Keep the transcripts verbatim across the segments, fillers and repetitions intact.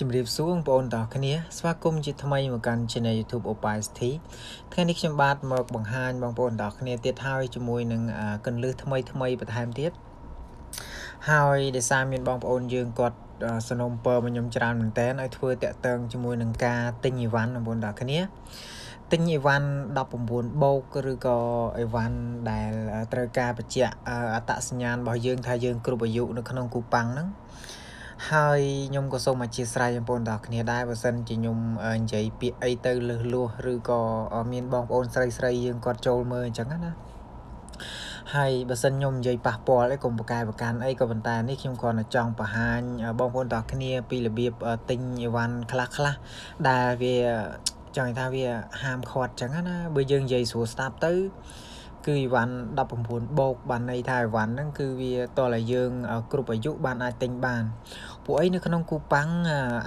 ជំរាបសួរបងប្អូនទាំងគ្នាស្វាគមន៍ជាថ្មីមកកាន់ YouTube Opal City ថ្ងៃនេះខ្ញុំបាទមកបង្ហាញបងប្អូនទាំងគ្នាទៀតហើយជាមួយនឹងកន្លឹះថ្មីថ្មីបន្ថែមទៀតហើយដោយសារមានបងប្អូនយើងគាត់សនំពើមកខ្ញុំច្រើនមែនតើឲ្យធ្វើតាក់ទងជាមួយនឹងការទិញអីវ៉ាន់បងប្អូនទាំងគ្នា ទិញ អីវ៉ាន់ ដប់ប្រាំបួន បូក ឬក៏ អីវ៉ាន់ ដែល ត្រូវការបញ្ជាក់ អត្តសញ្ញាណ របស់ យើង ថា យើង គ្រប់ អាយុ នៅ ក្នុង គូប៉ាំង ហ្នឹង ហើយ ខ្ញុំ ក៏ សូម អធិស្ឋាន បងប្អូន ទាំង គ្នា ដែរ បើ សិន ជា ខ្ញុំ និយាយ ពាក្យ អី ទៅ លឹះលួស ឬ ក៏ មាន បង ប្អូន ស្រី ស្រី យើង គាត់ ចូល មើល អញ្ចឹង ណា ហើយ បើ សិន ខ្ញុំ និយាយ ប៉ះពាល់ អី កុំ ប្រកែក ប្រកាន់ អី ក៏ ប៉ុន្តែ នេះ ខ្ញុំ គ្រាន់តែ ចង់ បង្ហាញ បង ប្អូន ទាំង គ្នា ពី របៀប ទិញ អីវ៉ាន់ ខ្លះ ខ្លះ ដែល វា ចង់ថាវាហាមខាត់ចឹងណាបើយើងនិយាយស្រួលស្ដាប់ទៅគឺអីវ៉ាន់ ដប់ប្រាំបួនបូកបានន័យថាអីវ៉ាន់ហ្នឹងគឺវាតើតែយើងគ្រប់អាយុបានអាចទិញបានពួកអីនៅក្នុងគូប៉ាំង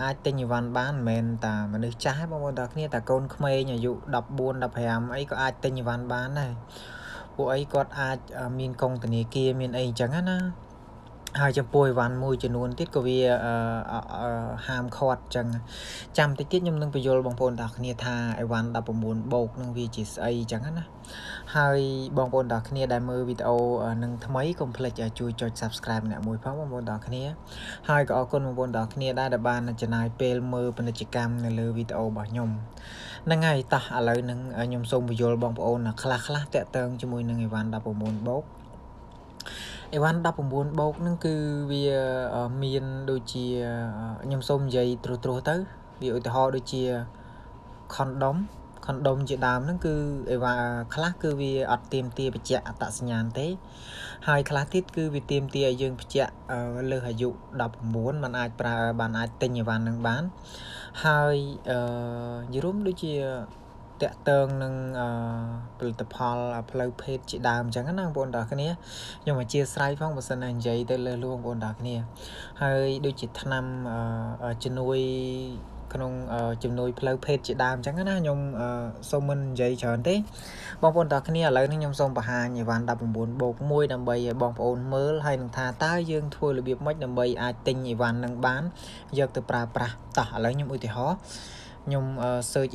អាចទិញអីវ៉ាន់បានមិនមែនតែមនុស្សចាស់បងប្អូនទាំងគ្នាតែកូនក្មេងអាយុដប់ប្រាំបួនដប់ប្រាំអីក៏អាចទិញអីវ៉ាន់បានដែរពួកអីគាត់អាចមានកងធនាគារមានអីចឹងណា ហើយចំពោះអីវ៉ាន់មួយចំនួនទៀតក៏វាហាមឃាត់ចឹងចាំតិចទៀតខ្ញុំនឹងបញ្យល់បងប្អូនទាំងគ្នាថាអីវ៉ាន់ដប់ប្រាំបួនបូកនឹងវាជាស្អីចឹងណាហើយបងប្អូនទាំងគ្នាដែលមើលវីដេអូនឹងថ្មីកុំភ្លេចជួយចុច Subscribe ម្នាក់មួយផងបងប្អូនទាំងគ្នាហើយក៏អរគុណបងប្អូនទាំងគ្នាដែលបានចំណាយពេលមើលពាណិជ្ជកម្មនៅលើវីដេអូរបស់ខ្ញុំហ្នឹងហើយតោះឥឡូវនឹងខ្ញុំសូមបញ្យល់បងប្អូនខ្លះខ្លះតាក់ទងជាមួយនឹងអីវ៉ាន់ដប់ប្រាំបួនបូក អីវ៉ាន់ ដប់ប្រាំបួន បូកហ្នឹងគឺវាមានដូចជាខ្ញុំសូមនិយាយត្រួសត្រាសទៅវាឧទាហរណ៍ដូចជា condom condom ជាដើមហ្នឹងគឺអីវ៉ាខ្លះគឺវាអត់ទាមទារបញ្ជាក់អត្តសញ្ញាណទេហើយខ្លះទៀតគឺវាទាមទារឲ្យយើងបញ្ជាក់លើសអាយុ ដប់ប្រាំបួន មិន អាច ប្រើ បាន អាច ទិញ អីវ៉ាន់ ហ្នឹង បាន ហើយ និយាយរួម ដូចជា តាក់ទងនឹងផលិតផលផ្លេចជាដើមអញ្ចឹងណាបងប្អូនទាំងគ្នាខ្ញុំអធិស្ឋានផងបើសិនណានិយាយទៅលើលួងបងប្អូនទាំងគ្នាហើយដូចជាថ្នាំជំនួយក្នុងជំនួយផ្លូវភេទជាដើមអញ្ចឹងណាខ្ញុំសូមមិននិយាយច្រើនទេបងប្អូនទាំងគ្នាឥឡូវនេះខ្ញុំសូមបង្ហាញអីវ៉ាន់ ដប់ប្រាំបួនបូកមួយដើម្បីឲ្យបងប្អូនមើលហើយនឹងថាតើយើងធ្វើរបៀបម៉េចដើម្បីអាចទិញអីវ៉ាន់នឹងបានយកទៅប្រើប្រាស់តោះឥឡូវខ្ញុំឧទាហរណ៍ តាក់ទង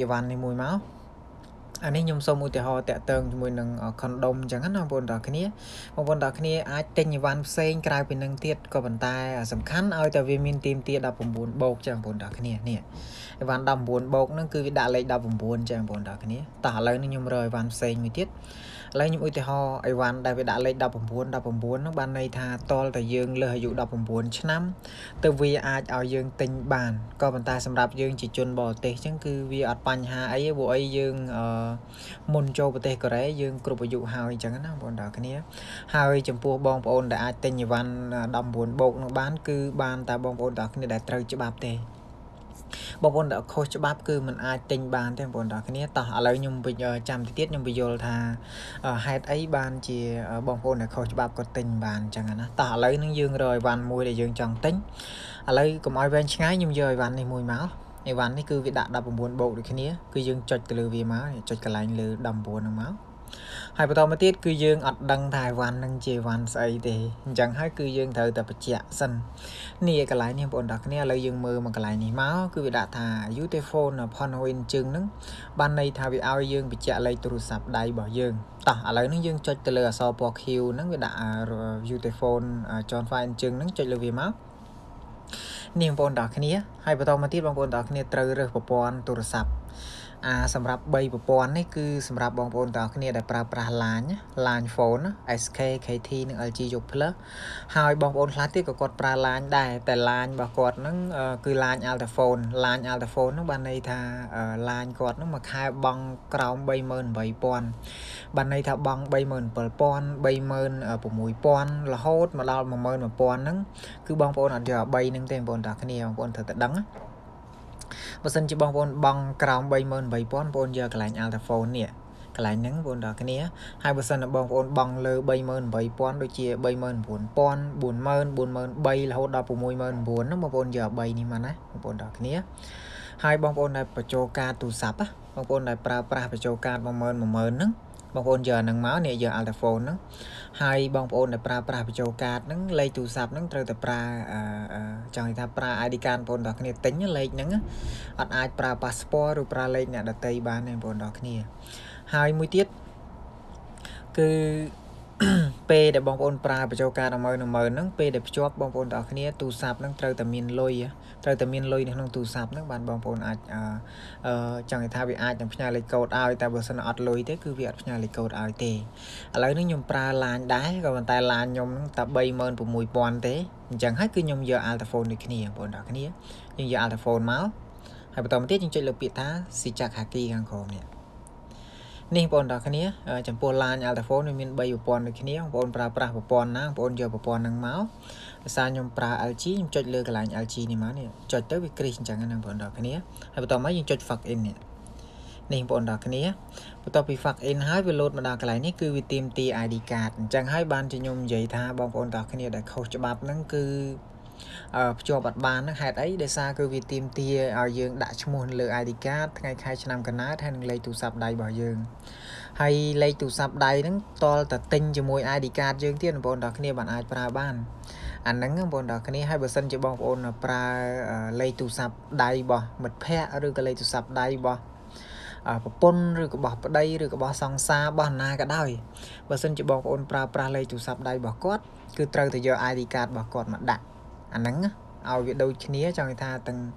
ជាមួយនឹងខុនដុំអញ្ចឹងណាបងប្អូនទាំងគ្នាអីវ៉ាន់ យើងមុនចូលប្រទេសកូរ៉េយើងគ្រប់អាយុហើយអញ្ចឹងណាបងប្អូនទាំងគ្នាហើយចំពោះបងប្អូនដែលអាចទិញអីវ៉ាន់ ដប់ប្រាំបួន អីវ៉ាន់នេះគឺវាដាក់ ដប់ប្រាំបួន បូកដូចគ្នាគឺយើងចុចទៅលើវាមកចុចកន្លែងលើ ដប់ប្រាំបួន ហ្នឹងមកហើយបន្តមកទៀតគឺយើងអត់ដឹងថាអីវ៉ាន់នឹងជាអីវ៉ាន់ស្អីទេអញ្ចឹងហើយគឺយើងត្រូវតែបញ្ជាក់សិននេះកន្លែងនេះបងប្អូនទាំងគ្នាឥឡវយើងមើលមកកន្លែងនេះមកគឺវាដាក់ថា Utephone Panoin ជឹងហ្នឹងបានន័យថាវាឲ្យយើងបញ្ជាក់លេខទូរស័ព្ទដៃរបស់យើង តោះឥឡវនេះយើងចុចទៅលើអក្សរពណ៌ Q ហ្នឹងវាដាក់ Utephone John Fine ជឹងហ្នឹងចុចលើវាមក នេះបងប្អូនទាំងគ្នាហើយបន្តមកទៀតបងប្អូនទាំងគ្នាត្រូវរើសប្រព័ន្ធទូរស័ព្ទអាសម្រាប់ 3 ប្រព័ន្ធនេះគឺសម្រាប់បងប្អូនទាំងគ្នាដែលប្រើប្រាស់ឡាញ ឡាញ Phone เอส เค เค ที និង แอล จี យក Plus ហើយបងប្អូនខ្លះទៀតក៏គាត់ប្រើឡាញដែរតែឡាញរបស់គាត់ហ្នឹងគឺឡាញ Alta Phone ឡាញ Alta Phone ហ្នឹងបានន័យថាឡាញគាត់ហ្នឹងមួយខែបង់ក្រោម បីម៉ឺន បានន័យថា បង់ បីម៉ឺន បីម៉ឺន រហូត មក ដល់ មួយម៉ឺន ហ្នឹងគឺបងប្អូនអត់យក បងប្អូនទាំងគ្នាបងប្អូនត្រូវតែដឹងបើសិនជាបងប្អូនបង់ក្រោម បីម៉ឺន បងប្អូនយកកន្លែង Alta Phone នេះកន្លែងហ្នឹងបងប្អូនទាំងគ្នាហើយបើសិនបងប្អូនបង់លើ បីម៉ឺន ដូចជា បីម៉ឺន បួន ម៉ឺន បួនម៉ឺន រហូតដល់ មួយម៉ឺន ហ្នឹង បងប្អូនយក បី នេះមកណាបងប្អូនទាំងគ្នាហើយបងប្អូនដែលបញ្ចូលកាតទូរស័ព្ទបងប្អូនដែលប្រើប្រាស់បញ្ចូលកាត មួយម៉ឺន មួយម៉ឺន ហ្នឹង បងប្អូនយក មួយម៉ឺន មួយម៉ឺន bang phone giờ nắng máu này giờ altaphone nó hai bang phone là pra pra video card nó lấy tủ sập nó từ từ pra chẳng người ta pra ai đi can phone đó cái này tính lấy những á ai pra passport rồi pra lấy nè đặt tay bàn này phone đó cái này hai mươi tiết cứ P để bong bóng pra bây giờ cả đồng mờ đồng mờ nắng P để chốt bong bóng đó khi tu sáp nắng trời tầm miền lôi trời tầm miền lôi này nắng tu sáp nắng bàn bong bóng ai chẳng người ta bị ai chẳng phải là cầu ai ta bớt sân ọt lôi thế cứ việc phải là cầu ai thế lấy nước nhom pra lan đá rồi bàn tay lan nhom tập bay mơn của mùi bòn thế chẳng hết cứ nhom giờ altaphone này kia bóng đó kia nhưng giờ altaphone máu hay bắt đầu tiết những chuyện lừa bị ta si chặt haki ngang khom này Nih pon dah kini, campur lan altaphone ni min bayu pon dah kini, pon pra pra pon nang pon jauh pon nang mau, sanyum pra alci, jod lek lan alci ni mana, jod tu bikris jangan nang pon dah kini, habis tu mai jod fak in ni, nih pon dah kini, betul pi fak in hai belot dah kelai ni, kau tim ti I D card, jangan hai ban senyum jai tha, bang pon dah kini dah kau cebab nang kau Cho bật bàn hạt ấy để xa cơ vị tìm tia ở dương đã cho môn lựa ai đi cát ngay khai cho năm cái nát hay lấy tù sạp đầy bỏ dương hay lấy tù sạp đầy nắng to tật tinh cho môi ai đi cát dương tiên bọn đó kia bạn ai pra ban ảnh nắng bọn đó kia hai bờ sân cho bọn ôn pra lấy tù sạp đầy bỏ mật phe rồi cái lấy tù sạp đầy bỏ Pon rồi bỏ đây rồi bỏ song xa bỏ na cả đời bờ sân cho bọn ôn pra pra lấy tù sạp đầy bỏ cốt cứ trâu thì giờ ai đi cát bỏ cốt mà đặt nắng ao việc đôi chĩa cho người ta từng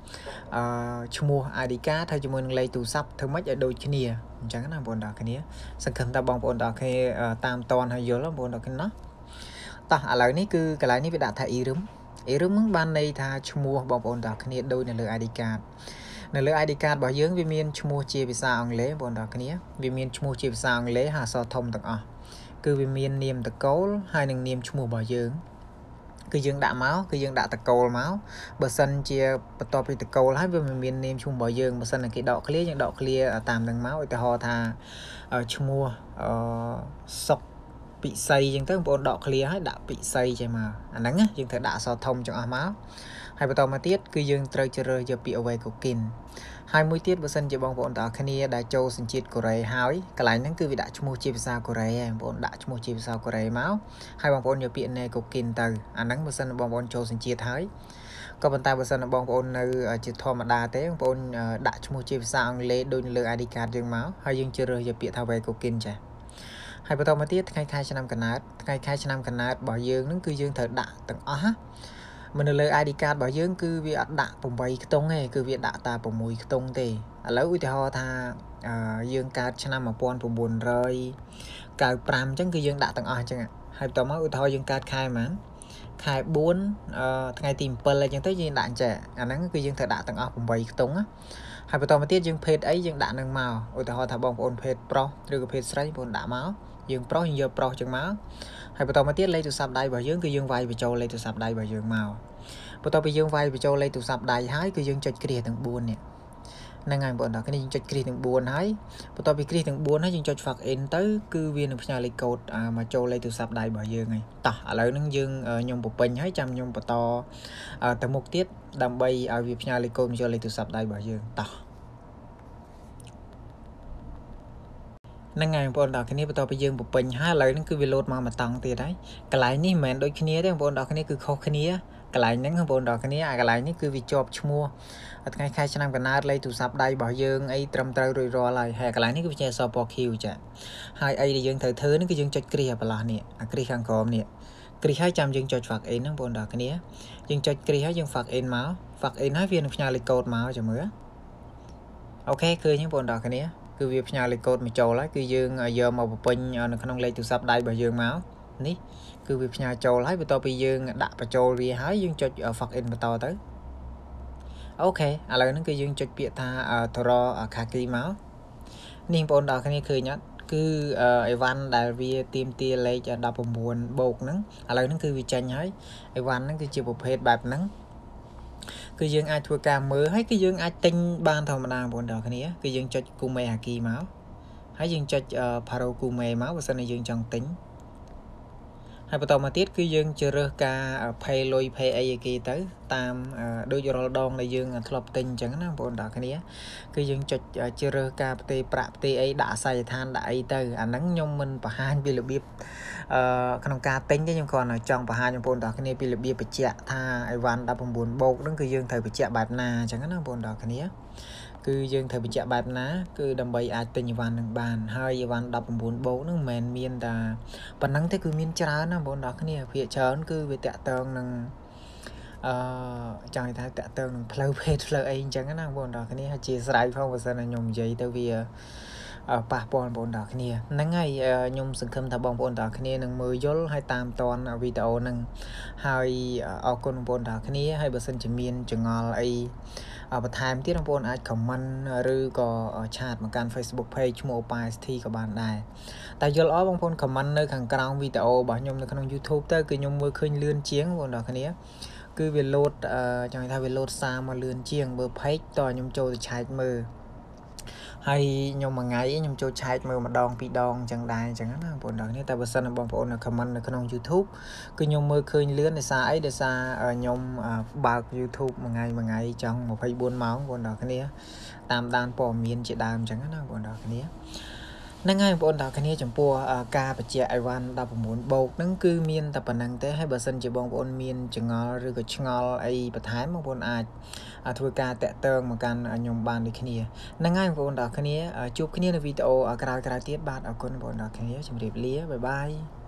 mua I D card thay cho mình lấy tủ sắp thứ mấy ở đôi chĩa chẳng là bọn đó cái nia sân khẩn ta bong bọn đó cái tam toàn hay nhiều lắm bọn đó cái nó ta ở lại này cứ cái lại này bị đặt thay rúm rúm ban này tha mua bong bọn đó cái nia đôi này lựa I D card này lựa I D card bảo dưỡng viên miền mua chia vì sao ông lấy bọn đó cái nia viên miền mua chia vì sao ông lấy hà so thông tận à cứ viên miền niềm tật cấu hai nàng niềm mua bảo dưỡng cứ dương đã máu cứ dương đã tạt cầu máu bờ sân chia to bị tạt cầu lái về miền nam chung bờ dương bờ sân là cái đọ clear những đọ clear ở tam tầng máu thì họ thà ở chung mua sọc bị xây những thứ bọn đọ clear hết đã bị xây chơi mà anh nắng nhưng thật đã so thông cho máu hai bờ to mà tiết cứ dương trời trời giờ bị away của kinh hai mươi tiết bờ sân chơi bóng bọn đọ khania đã châu sinh chiết của rầy hái cái lái nắng cứ bị đã chung mua chia xa của rầy em bọn đã chung mua chia xa của rầy máu hai bóng bọn giờ bị này của kinh từ anh nắng bờ sân bóng bọn châu sinh chiết thái còn bàn tay bờ sân bóng bọn nơi chiết thò mà đa thế bọn đã chung mua chia xa ông lê đôi lừa I D card dương máu hai dương trời giờ bị thao về của kinh trẻ hai bờ to mà tiết khai khai cho năm cân nát khai khai cho năm cân nát bỏ dương nắng cứ dương thật đã từng ó mình lấy I D card bảo dưỡng cứ việc đã bùng bay tung này cứ việc đã ta bùng mùi tung thì lấy thì họ tha dương card cho năm mà pon của buồn rơi cả pram chẳng cứ dương đã tặng ai chẳng ạ hai tao mới thôi dương card khai mà khai bốn ngày tìm pearl là chẳng tới gì đạn trẻ anh nắng cứ dương thật đã tặng ao bùng bay tung á hai tao mới tiết dương phết ấy dương đã nâng màu ôi tao họ thà bong ôn phết pro rồi cái phết sấy buồn đã máu dương pro hình giờ pro chẳng máu hai bữa tao mà tiết lấy tụ sạp đầy bảo dưỡng cứ dương vay về châu lấy tụ sạp đầy bảo dưỡng màu bữa tao bị dương vay về châu lấy tụ sạp đầy hái cứ dương chật kia thằng buồn nè năng ngày bọn đó cái này chật kia thằng buồn hái bữa tao bị kia thằng buồn hái dương chật phạt in tới cứ viên được nhà lấy cột mà châu lấy tụ sạp đầy bảo dưỡng này tỏ lấy năng dương nhung một bình hái trăm nhung bữa tao từ một tiết đầm bay ở việc nhà lấy cột châu lấy tụ sạp đầy bảo dưỡng tỏ năng ngày bọn đó cái này bắt đầu bây giờ một bình hai lời nó cứ bị lột mà mà tăng tiền đấy cái lái này mình đôi khi này đấy bọn đó cái này cứ khó cái này cái lái những bọn đó cái này à cái lái này cứ bị chọc mua ngày khai cho năm cái nát lấy tủ sạp đây bảo dương ấy trầm trâu rồi rồi lại hè cái lái này cứ chơi so bò kêu chả hai ấy thì dương thời thứ nó cứ dương chơi kia bà là nè kia hàng còm nè kia hai trăm dương chơi phạt in nó bọn đó cái này dương chơi kia hai dương phạt in máu phạt in hai viên nhà lịch cột máu cho mứa ok cứ những bọn đó cái này cứ việc nhà lịch cột mà châu lái cứ dương giờ mà pin không lấy từ sắp đây bà dương máu ní cứ việc nhà châu lái với tao bây dương đã bà châu đi hái dương cho ở phật in mà to tới ok à lời nó cứ dương cho bịa tha thoro ở khá kỳ máu niềm bọn đó cái này nhất cứ Evan đại vi tìm tia lấy cho đập buồn bột nắng à lời nó cứ vì tranh hái Evan nó cứ chịu một hết bạc nắng cứ dương ai thua cà mới hết cái dương ai tinh ban thầu mà đang bọn đó cái này cứ dương cho cùng mẹ hà kỳ máu hãy dương cho uh, paro cùng mẹ máu và sau này dương chẳng tính Hai bắt đầu mà tiết cứ dương chưa rơ ca pay lôi pay ai kia tới tam đôi giờ đòn này dương lọp tình chẳng nó bọn đó cái nia cứ dương chật chưa rơ ca tê prạ tê ấy đã xài than đã ấy tới à nắng nhung mình và hai bị lụp bịp con cá tính cái nhưng còn ở trong và hai trong bọn đó cái nia bị lụp bịp bị chẹt tha ai van đã bằng buồn bột đứng cứ dương thời bị chẹt bạt nà chẳng nó bọn đó cái nia cứ dương thời bị chẹt bạt ná cứ đầm bầy ai tình van bàn hai van đập buồn bột nó mền miên là và nắng thế cứ miên chả nó bọn đó cái này phía chớn cứ về tạ tường nằng chẳng thấy tạ tường nằng lâu về lâu ấy chẳng nè bọn đó cái này chỉ sai phong và sơn là nhom giấy tới vì bà bọn bọn đó cái này nắng ngày nhom sừng khâm thà bọn bọn đó cái này nằng mười gió hay tam toàn video nằng hai ở con bọn đó cái này hay bờ sân chỉ miên chỉ ngò ấy ở bờ time tiếp bọn ai comment rư có chat một can Facebook page mua bài thì các bạn này tại do đó bọn bọn comment nơi hàng cang video bảo nhom nơi kênh YouTube tới cứ nhom mới khơi lươn chiếng bọn đó cái này cứ về lột chẳng thay về lột xa mà lươn chiếng bờ page to nhom trâu thì chạy mờ hay nhom mà ngày nhom trâu chạy mờ mà đòn bị đòn chẳng đài chẳng hạn bọn đó cái này tại bờ sân bọn bọn là comment nơi kênh YouTube cứ nhom mới khơi lươn để xa ấy để xa nhom bạc YouTube một ngày một ngày trong một Facebook máu bọn đó cái này tam đan bỏ miên chị đàm chẳng hạn bọn đó cái này năng ngay bọn đào cái này chẳng buồn ca và chị Ivan đào muốn bầu nắng cứ miên tập bản năng thế hay bờ sân chỉ bong bọn miên chẳng ngó rồi chẳng ngó ai bật thái mà bọn ai thua ca tẹt tường mà can nhom bàn được cái này năng ngay bọn đào cái này chụp cái này là video ở cái tiếp bạn ở con bọn đào cái này chẳng đẹp lía bye bye.